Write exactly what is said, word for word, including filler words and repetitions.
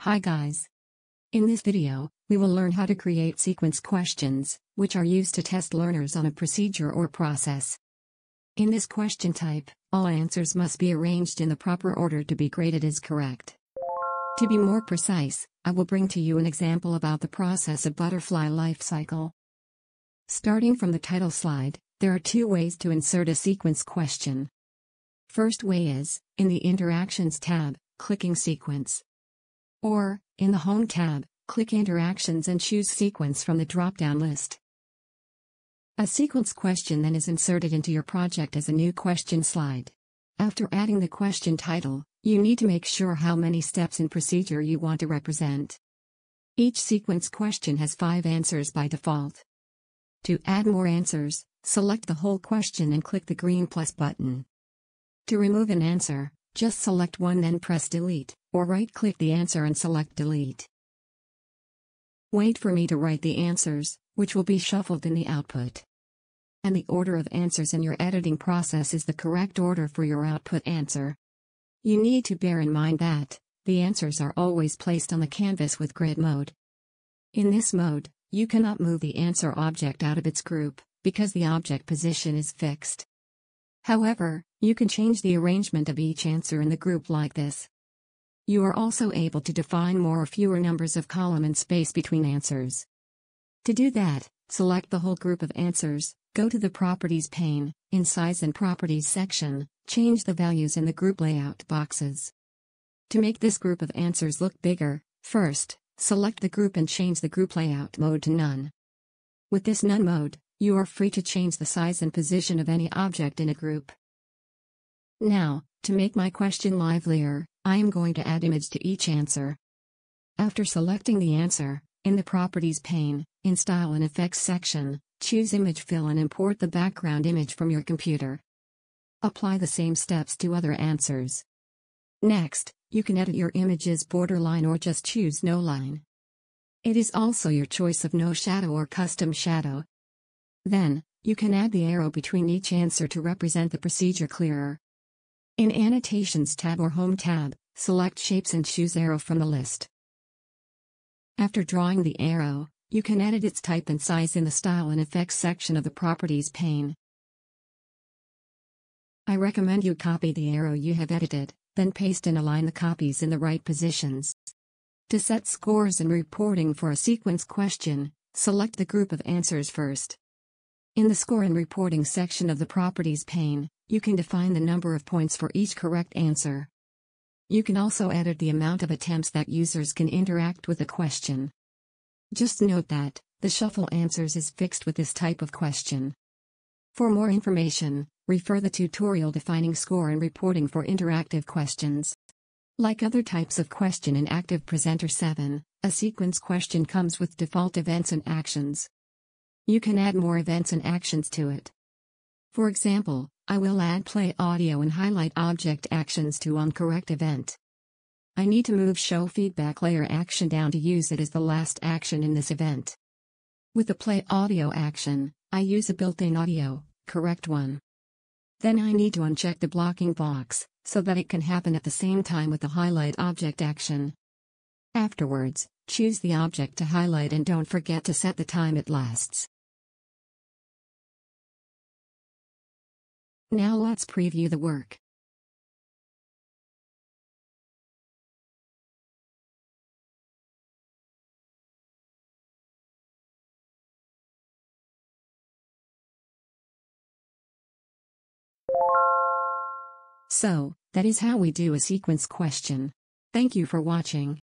Hi guys! In this video, we will learn how to create sequence questions, which are used to test learners on a procedure or process. In this question type, all answers must be arranged in the proper order to be graded as correct. To be more precise, I will bring to you an example about the process of butterfly life cycle. Starting from the title slide, there are two ways to insert a sequence question. First way is, in the Interactions tab, clicking Sequence. Or, in the Home tab, click Interactions and choose Sequence from the drop-down list. A sequence question then is inserted into your project as a new question slide. After adding the question title, you need to make sure how many steps in procedure you want to represent. Each sequence question has five answers by default. To add more answers, select the whole question and click the green plus button. To remove an answer, just select one then press delete, or right-click the answer and select delete. Wait for me to write the answers, which will be shuffled in the output. And the order of answers in your editing process is the correct order for your output answer. You need to bear in mind that the answers are always placed on the canvas with grid mode. In this mode, you cannot move the answer object out of its group, because the object position is fixed. However, you can change the arrangement of each answer in the group like this. You are also able to define more or fewer numbers of column and space between answers. To do that, select the whole group of answers, go to the Properties pane, in Size and Properties section, change the values in the group layout boxes. To make this group of answers look bigger, first, select the group and change the group layout mode to None. With this None mode, you are free to change the size and position of any object in a group. Now, to make my question livelier, I am going to add image to each answer. After selecting the answer, in the Properties pane, in Style and Effects section, choose Image Fill and import the background image from your computer. Apply the same steps to other answers. Next, you can edit your image's borderline or just choose no line. It is also your choice of no shadow or custom shadow. Then, you can add the arrow between each answer to represent the procedure clearer. In Annotations tab or Home tab, select Shapes and choose Arrow from the list. After drawing the arrow, you can edit its type and size in the Style and Effects section of the Properties pane. I recommend you copy the arrow you have edited, then paste and align the copies in the right positions. To set scores and reporting for a sequence question, select the group of answers first. In the Score and Reporting section of the Properties pane, you can define the number of points for each correct answer. You can also edit the amount of attempts that users can interact with a question. Just note that the shuffle answers is fixed with this type of question. For more information, refer the tutorial defining score and reporting for interactive questions. Like other types of question in ActivePresenter seven, a sequence question comes with default events and actions. You can add more events and actions to it. For example, I will add play audio and highlight object actions to onCorrect event. I need to move show feedback layer action down to use it as the last action in this event. With the play audio action, I use a built-in audio, correct one. Then I need to uncheck the blocking box, so that it can happen at the same time with the highlight object action. Afterwards, choose the object to highlight and don't forget to set the time it lasts. Now let's preview the work. So, that is how we do a sequence question. Thank you for watching.